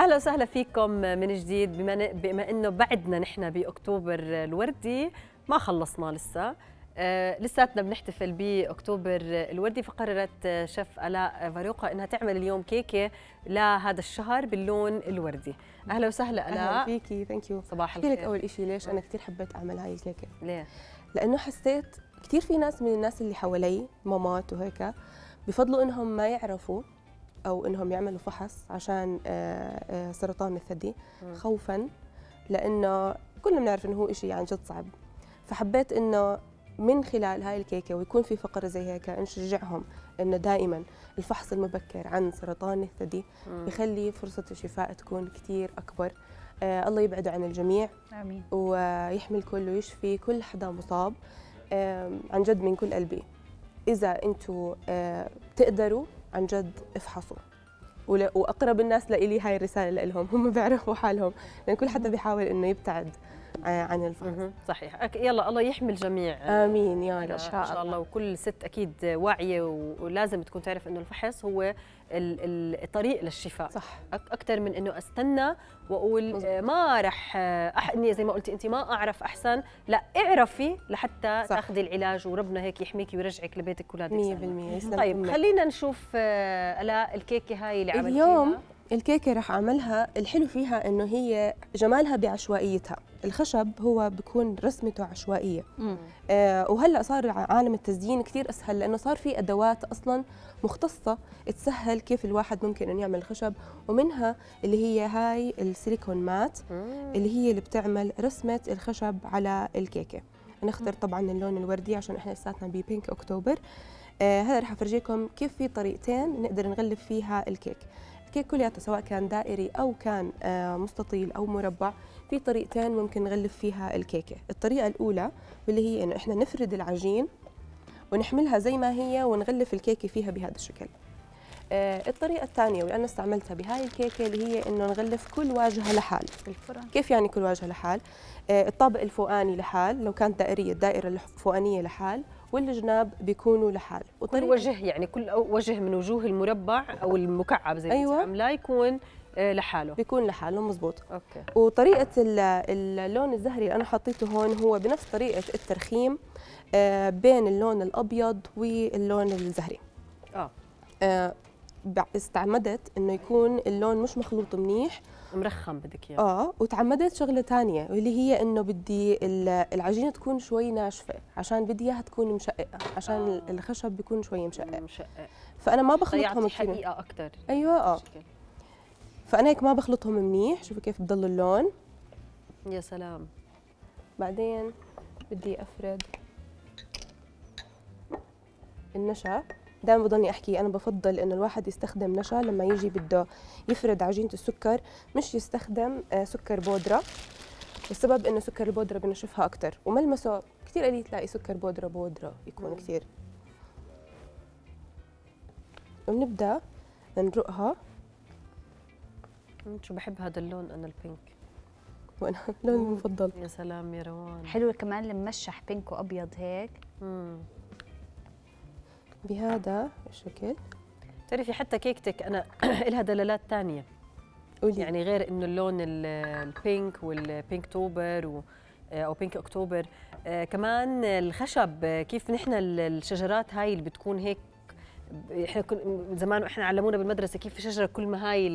اهلا وسهلا فيكم من جديد. بما انه بعدنا نحن باكتوبر الوردي، ما خلصنا لسه، لساتنا بنحتفل باكتوبر الوردي، فقررت شيف الاء فاروقة انها تعمل اليوم كيكه لهذا الشهر باللون الوردي. اهلا وسهلا الاء. اهلا فيكي. ثانك يو. صباح الخير. احكي لك اول شيء ليش انا كثير حبيت اعمل هاي الكيكه. ليه؟ لانه حسيت كثير في ناس من الناس اللي حوالي مامات وهيك بفضلوا انهم ما يعرفوا او انهم يعملوا فحص عشان سرطان الثدي، خوفا لانه كلنا بنعرف انه هو شيء عن جد صعب. فحبيت انه من خلال هاي الكيكه ويكون في فقره زي هيك نشجعهم انه دائما الفحص المبكر عن سرطان الثدي بخلي فرصه الشفاء تكون كثير اكبر. الله يبعده عن الجميع، امين، ويحمي الكل ويشفي كل حدا مصاب. عن جد من كل قلبي، اذا انتم بتقدروا عن جد افحصوا، واقرب الناس لإلي هاي الرساله لهم، هم بيعرفوا حالهم، لان كل حدا بيحاول انه يبتعد عن الفحص. صحيح. يلا الله يحمي الجميع. امين يا رب. ان شاء الله. وكل ست اكيد واعيه ولازم تكون تعرف انه الفحص هو الطريق للشفاء. صح. اكثر من انه استنى واقول ما رح اني زي ما قلتي انت ما اعرف، احسن لا اعرفي لحتى تاخذي العلاج، وربنا هيك يحميكي ويرجعك لبيتك ولادك 100%. طيب خلينا نشوف الكيكه هاي اللي عملتيها اليوم. الكيكه رح اعملها، الحلو فيها انه هي جمالها بعشوائيتها. الخشب هو بيكون رسمته عشوائيه، وهلا صار عالم التزيين كثير اسهل، لانه صار في ادوات اصلا مختصه تسهل كيف الواحد ممكن انه يعمل خشب، ومنها اللي هي هاي السيليكون مات اللي هي اللي بتعمل رسمه الخشب على الكيكه. انا اخترت طبعا اللون الوردي عشان احنا لساتنا ببينك اكتوبر. هذا رح افرجيكم كيف في طريقتين نقدر نغلف فيها الكيك. الكيك كلياته سواء كان دائري أو كان مستطيل أو مربع، في طريقتين ممكن نغلف فيها الكيكة. الطريقة الأولى واللي هي إنه إحنا نفرد العجين ونحملها زي ما هي ونغلف الكيكة فيها بهذا الشكل. الطريقة الثانية واللي أنا استعملتها بهاي الكيكة اللي هي إنه نغلف كل واجهة لحال. كيف يعني كل واجهة لحال؟ الطابق الفوقاني لحال، لو كانت دائرية الدائرة الفوقانية لحال، والجناب بيكونوا لحال. كل وجه يعني كل وجه من وجوه المربع او المكعب زي ما عاملاه يكون لحاله. بيكون لحاله مضبوط. اوكي. وطريقه اللون الزهري اللي انا حطيته هون هو بنفس طريقه الترخيم بين اللون الابيض واللون الزهري. استعمدت انه يكون اللون مش مخلوط منيح، مرخم بدك اياه. وتعمدت شغله ثانيه واللي هي انه بدي العجينه تكون شوي ناشفه، عشان بدي اياها تكون مشققه، عشان الخشب بيكون شوي مشقق. فانا ما بخلطهم حقيقه اكثر. ايوه. فانا هيك ما بخلطهم منيح. شوفوا كيف بضل اللون. يا سلام. بعدين بدي افرد النشا. دائما بضلني احكي انا بفضل انه الواحد يستخدم نشا لما يجي بده يفرد عجينه السكر، مش يستخدم سكر بودره. والسبب انه سكر البودره بنشفها اكثر، وملمسه كثير قليل تلاقي سكر بودره يكون كثير. وبنبدا نرقها. شو بحب هذا اللون انا، البينك، وانا لوني المفضل. يا سلام يا روان. حلوه كمان لمشح بينك وابيض هيك. بهذا الشكل. تعرفي حتى كيكتك انا لها دلالات ثانيه، يعني غير انه اللون البينك والبينك توبر او بينك اكتوبر، كمان الخشب. كيف نحن الشجرات هاي اللي بتكون هيك، احنا زمان احنا علمونا بالمدرسه كيف الشجره كل ما هاي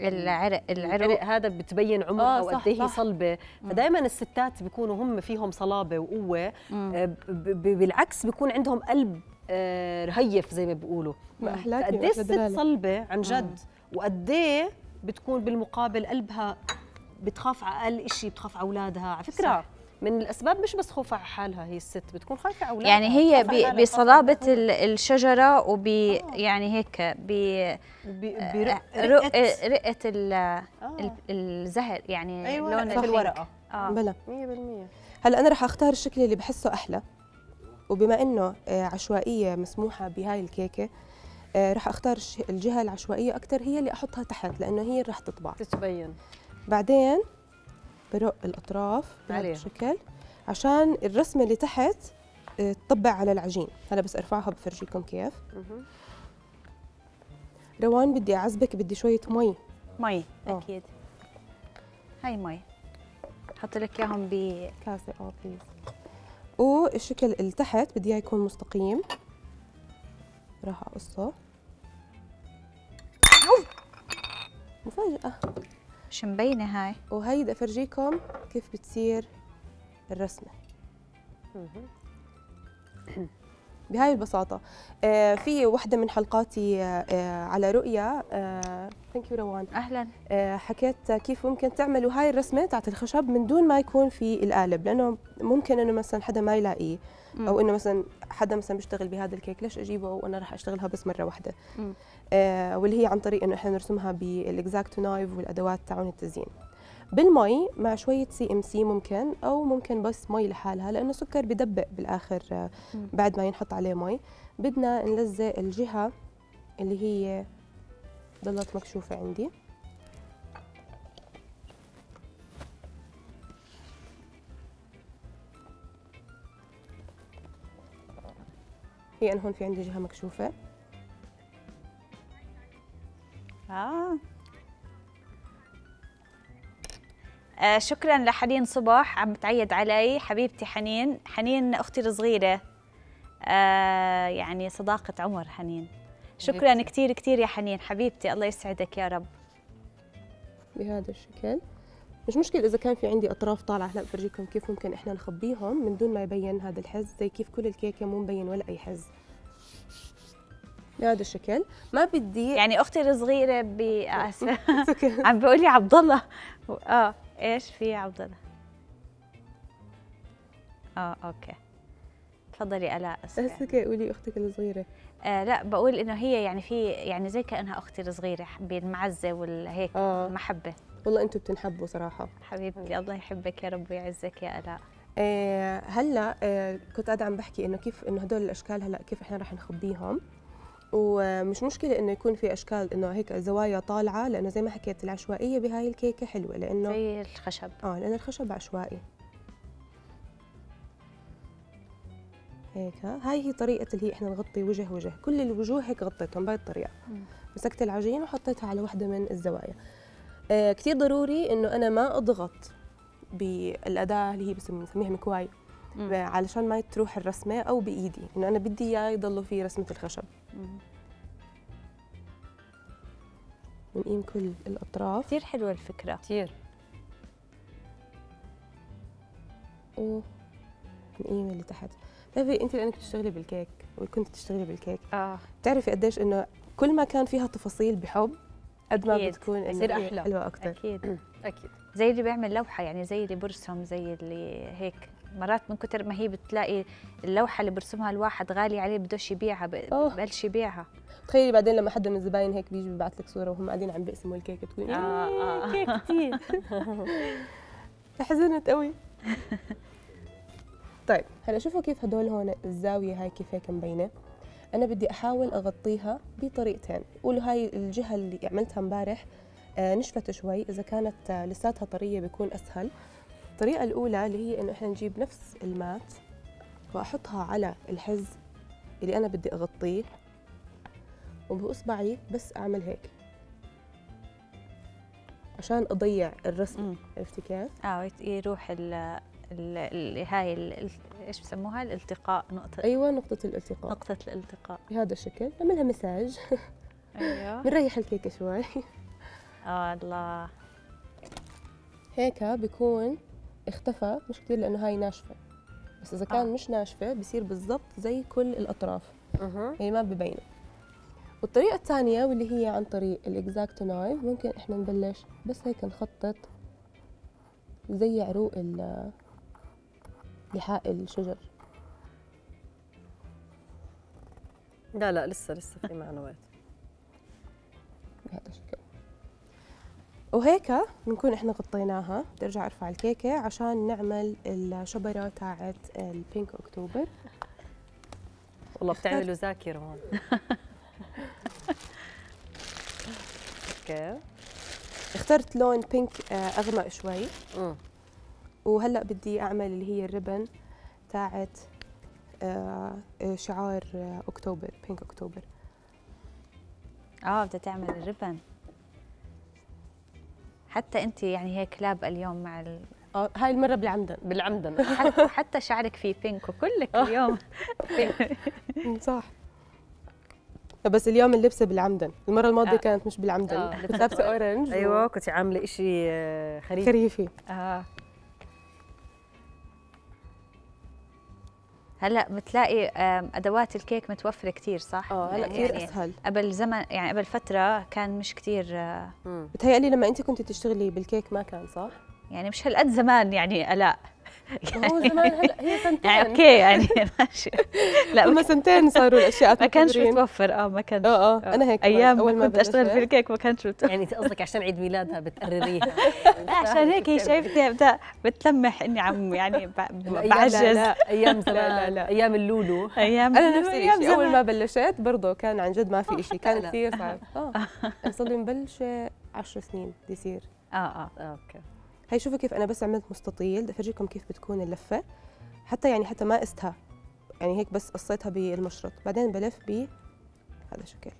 العرق هذا بتبين عمرها وقد ايه هي صلبه. فدائما الستات بيكونوا هم فيهم صلابه وقوه، بالعكس بيكون عندهم قلب رهيف زي ما بيقولوا. ما احلاكي. قد ايه الست صلبه عن جد، وقد ايه بتكون بالمقابل قلبها بتخاف على اقل شيء، بتخاف على اولادها. على فكره صح. من الاسباب مش بس خوفها على حالها، هي الست بتكون خايفه على اولادها، يعني هي بصلابه الشجره وب يعني هيك برقه الزهر، يعني أيوة لون الورقه. بلا 100%. هلا انا رح اختار الشكل اللي بحسه احلى، وبما انه عشوائيه مسموحه بهاي الكيكه رح اختار الجهه العشوائيه اكثر، هي اللي احطها تحت لانه هي اللي رح تطبع تتبين. بعدين برق الاطراف بهذا الشكل عشان الرسمه اللي تحت تطبع على العجين. هلا بس ارفعها بفرجيكم كيف. روان بدي اعذبك، بدي شويه مي. مي اكيد. هاي مي حط لك اياهم بكاسه او بيس. والشكل اللي تحت بدي اياه يكون مستقيم، راح اقصه. مفاجأة مش مبينة هاي. وهي بدي افرجيكم كيف بتصير الرسمة بهاي البساطة. في وحدة من حلقاتي على رؤيا، ثانك يو روان، اهلا، حكيت كيف ممكن تعملوا هاي الرسمة تاعت الخشب من دون ما يكون في القالب، لأنه ممكن إنه مثلا حدا ما يلاقيه، أو إنه مثلا حدا مثلا بيشتغل بهذا الكيك، ليش أجيبه وأنا راح أشتغلها بس مرة واحدة؟ واللي هي عن طريق إنه إحنا نرسمها بالإكزاكتو نايف والأدوات تاعون التزيين. بالمي مع شوية CMC ممكن، أو ممكن بس مي لحالها، لأنه السكر بدبق بالآخر بعد ما ينحط عليه مي. بدنا نلزق الجهة اللي هي ضلت مكشوفة عندي. هي أنا هون في عندي جهة مكشوفة. شكرا لحنين صباح عم تعيد علي حبيبتي حنين. حنين اختي الصغيره، يعني صداقه عمر حنين. شكرا كثير كثير يا حنين حبيبتي، الله يسعدك يا رب. بهذا الشكل مش مشكله اذا كان في عندي اطراف طالعه، هلا بفرجيكم كيف ممكن احنا نخبيهم من دون ما يبين هذا الحز، زي كيف كل الكيكه مو مبين ولا اي حز. بهذا الشكل ما بدي يعني اختي الصغيره عم بقول لي عبد الله. ايش في عبد الله؟ اوكي تفضلي الاء. هسه قولي اختك الصغيره. لا بقول انه هي يعني في يعني زي كانها اختي الصغيره بالمعزه والهيك محبه. والله انتم بتنحبوا صراحه حبيبتي، الله يحبك يا رب ويعزك يا الاء. هلا كنت قاعده عم بحكي انه كيف انه هدول الاشكال هلا كيف احنا رح نخبيهم، ومش مشكلة إنه يكون في أشكال إنه هيك زوايا طالعة، لأنه زي ما حكيت العشوائية بهاي الكيكة حلوة، لأنه زي الخشب. لأن الخشب عشوائي. هيك هاي هي طريقة اللي إحنا نغطي وجه وجه، كل الوجوه هيك غطيتهم بهاي الطريقة. مسكت العجين وحطيتها على وحدة من الزوايا. كتير ضروري إنه أنا ما أضغط بالأداة اللي هي بنسميها مكواي، علشان ما تروح الرسمة، أو بإيدي، إنه أنا بدي إياه يضلوا في رسمة الخشب. بنقيم كل الأطراف. كثير حلوة الفكرة كثير. وبنقيم اللي تحت. بتعرفي أنت لأنك بتشتغلي بالكيك وكنت تشتغلي بالكيك، بتعرفي قديش إنه كل ما كان فيها تفاصيل بحب قد ما بتكون بتصير أحلى حلوة أكثر. أكيد أكيد. زي اللي بيعمل لوحة، يعني زي اللي برسم، زي اللي هيك مرات من كتر ما هي بتلاقي اللوحه اللي برسمها الواحد غالي عليه بدوش يبيعها، ببلش يبيعها. تخيلي بعدين لما حدا من الزباين هيك بيجي ببعث لك صوره وهم قاعدين عم بيقسموا الكيكه، بتقولي كيك كثير. حزنت قوي. طيب هلا شوفوا كيف هدول هون الزاويه هاي كيف هيك مبينه. انا بدي احاول اغطيها بطريقتين، قولوا هاي الجهه اللي عملتها امبارح نشفت شوي، اذا كانت لساتها طريه بيكون اسهل. الطريقة الأولى اللي هي إنه إحنا نجيب نفس المات وأحطها على الحز اللي أنا بدي أغطيه، وبإصبعي بس أعمل هيك عشان أضيع الرسم. عرفتي كيف؟ يروح ال هاي إيش بسموها؟ الالتقاء. نقطة. أيوة نقطة الالتقاء. نقطة الالتقاء. بهذا الشكل نعملها مساج. أيوة. بنريح الكيكة شوي. الله. هيك بيكون اختفى مش كتير لأنه هاي ناشفة، بس إذا كان مش ناشفة بصير بالضبط زي كل الأطراف. يعني ما ببينه. والطريقة الثانية واللي هي عن طريق الإكزاكتو نايف، ممكن إحنا نبلش بس هيك نخطط زي عروق لحاء الشجر. لا لا لسه في معنا وقت. بهذا الشكل. وهيك بنكون احنا غطيناها. برجع ارفع الكيكه عشان نعمل الشبره تاعت البينك اكتوبر. والله بتعملوا ذاكره هون. اوكي اخترت لون بينك اغمق شوي. وهلا بدي اعمل اللي هي الريبن تاعت شعار اكتوبر، بينك اكتوبر. بدي تعمل الريبن. حتى انت يعني هيك لابقه اليوم مع هاي المره بالعمدن حتى شعرك فيه بينك وكلك اليوم صح. بس اليوم اللبسه بالعمدن، المره الماضيه كانت مش بالعمدن، كنت لابسه اورنج ايوه كنت عامله شيء خريفي. هلا بتلاقي ادوات الكيك متوفره كثير صح؟ هلا كثير يعني اسهل. قبل زمن يعني قبل فتره كان مش كثير. بتهيألي لما انت كنت تشتغلي بالكيك ما كان صح؟ يعني مش هالقد زمان يعني الاء يعني هو زمان هلا هي سنتين يعني اوكي يعني ماشي لا هم سنتين صاروا الاشياء ما كانش متوفر ما كانش انا هيك ايام اول ما كنت اشتغل في الكيك ما كانش متوفر يعني انت قصدك عشان عيد ميلادها بتقرريها عشان هيك هي شايفتني بتلمح اني عم يعني بعجز ايام زمان لا ايام اللولو انا نفسي الشيء اول ما بلشت برضه كان عن جد ما في شيء كان كثير صعب صار لي مبلشه 10 سنين بيصير اوكي. هي شوفوا كيف انا بس عملت مستطيل، بدي افرجيكم كيف بتكون اللفه، حتى ما قستها، يعني هيك بس قصيتها بالمشرط، بعدين بلف بهذا الشكل.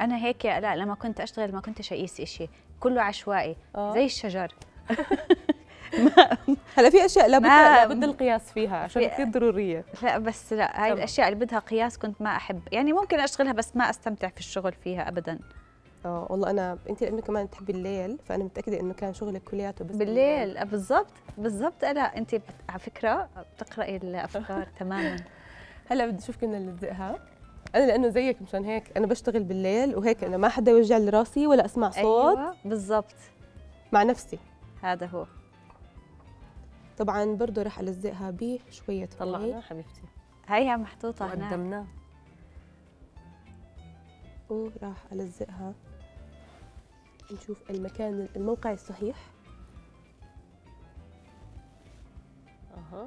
انا هيك يا الاء لما كنت اشتغل ما كنتش اقيس شيء، كله عشوائي زي الشجر. هلا في اشياء لابد القياس فيها عشان كثير ضروريه. لا بس لا هاي الاشياء اللي بدها قياس كنت ما احب، يعني ممكن اشتغلها بس ما استمتع في الشغل فيها ابدا. والله انا انت لانه كمان بتحبي الليل فانا متاكده انه كان شغلك كلياته بس بالليل. بالضبط. انا انت على فكره بتقراي الافكار تماما. هلا بدي اشوف كنا نلزقها. انا لانه زيك مشان هيك انا بشتغل بالليل وهيك انا ما حدا يوجع لي راسي ولا اسمع صوت. ايوه بالضبط مع نفسي هذا هو. طبعا برضه رح الزقها بشويه. طلعنا حبيبتي هيها محطوطه هناك وقدمناها وراح الزقها. نشوف المكان الموقع الصحيح. هي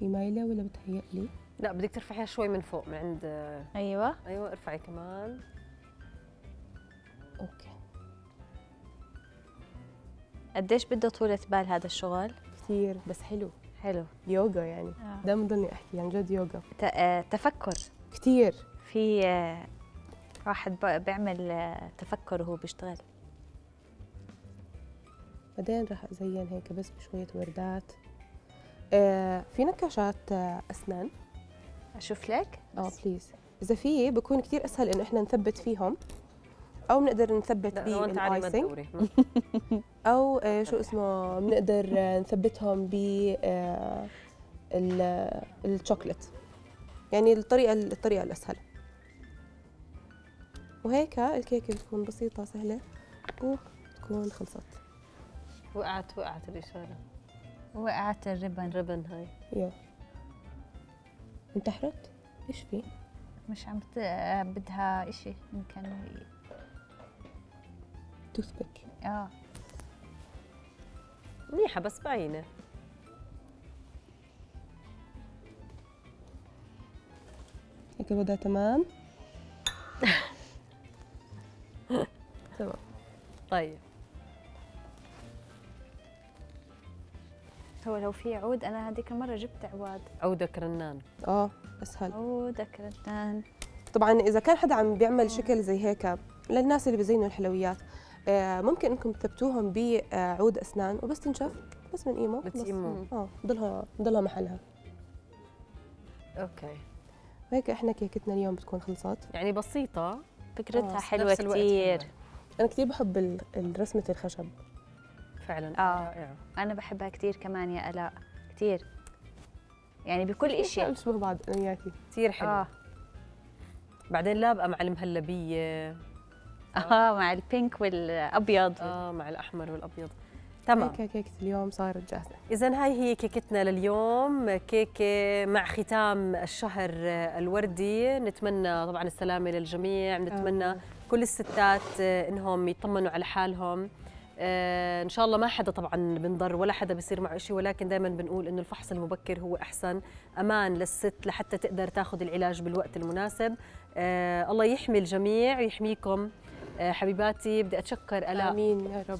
مايله ولا بتهيألي؟ لا بدك ترفعيها شوي من فوق من عند. ايوه ارفعي كمان. اوكي. قديش بده طولة بال هذا الشغل؟ كثير بس حلو. يوغا يعني ده من ضمني احكي عن جد يوغا. تفكر كثير. في واحد بيعمل تفكر وهو بيشتغل. بعدين راح ازين هيك بس بشويه وردات. في نكاشات اسنان اشوف لك بليز اذا في بكون كثير اسهل انه احنا نثبت فيهم او بنقدر نثبت بالايسنج او شو اسمه بنقدر نثبتهم بالشوكلت، يعني الطريقه الاسهل. وهيك الكيكه بتكون بسيطه سهله وبتكون خلصت. وقعت الاشاره، وقعت الربن هاي. يلا انتحرت. ايش في؟ مش عم بدها شيء يمكن تثبت. منيحة بس بعينة. هيك الوضع تمام. تمام. طيب هو لو في عود، أنا هذيك المرة جبت عواد. عودك رنان. أسهل. عودك رنان. طبعا إذا كان حدا عم بيعمل شكل زي هيك للناس اللي بزينوا الحلويات، ممكن انكم تثبتوهم بعود اسنان وبس تنشف بس من ايمو بضلها محلها. اوكي هيك احنا كيكتنا اليوم بتكون خلصت، يعني بسيطه فكرتها حلوه كثير. انا كثير بحب رسمه الخشب فعلا. انا بحبها كثير كمان يا الاء، كثير يعني بكل اشي بنشبه بعض انا وياكي كثير حلو. بعدين لابقه مع المهلبيه مع البينك والابيض مع الاحمر والابيض. تمام هيك كيكة اليوم صارت جاهزة. إذا هاي هي كيكتنا لليوم، كيكة مع ختام الشهر الوردي. نتمنى طبعا السلامة للجميع، نتمنى كل الستات انهم يطمنوا على حالهم. ان شاء الله ما حدا طبعا بنضر ولا حدا بيصير معه شيء، ولكن دائما بنقول انه الفحص المبكر هو احسن امان للست لحتى تقدر تاخذ العلاج بالوقت المناسب. الله يحمي الجميع ويحميكم حبيباتي. بدي أتشكر آلاء. آمين يا رب.